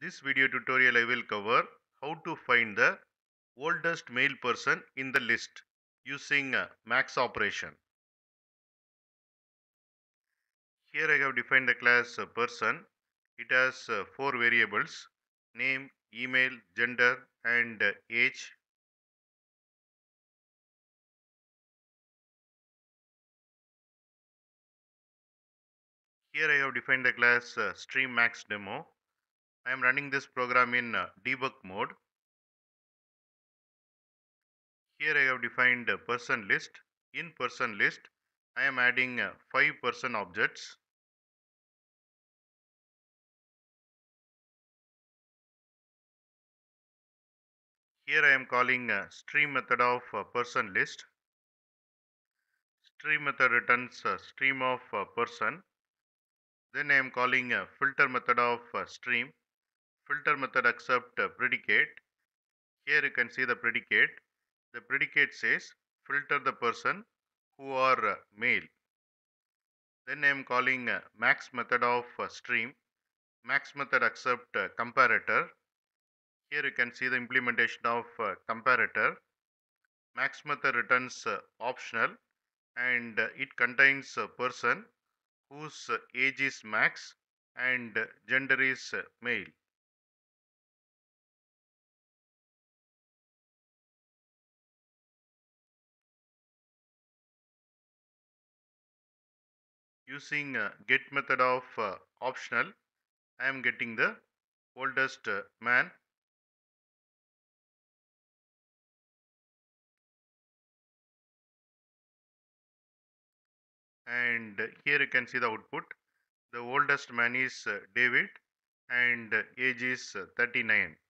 This video tutorial I will cover how to find the oldest male person in the list using max operation. Here I have defined the class person. It has four variables: name, email, gender and age. Here I have defined the class stream max demo. I am running this program in debug mode. Here I have defined person list. In person list, I am adding 5 person objects. Here I am calling stream method of person list. Stream method returns stream of person. Then I am calling filter method of stream. Filter method accept predicate. Here you can see the predicate. The predicate says filter the person who are male. Then I am calling max method of stream. Max method accept comparator. Here you can see the implementation of comparator. Max method returns optional and it contains a person whose age is max and gender is male. Using get method of optional, I am getting the oldest man. And here you can see the output. The oldest man is David and age is 39.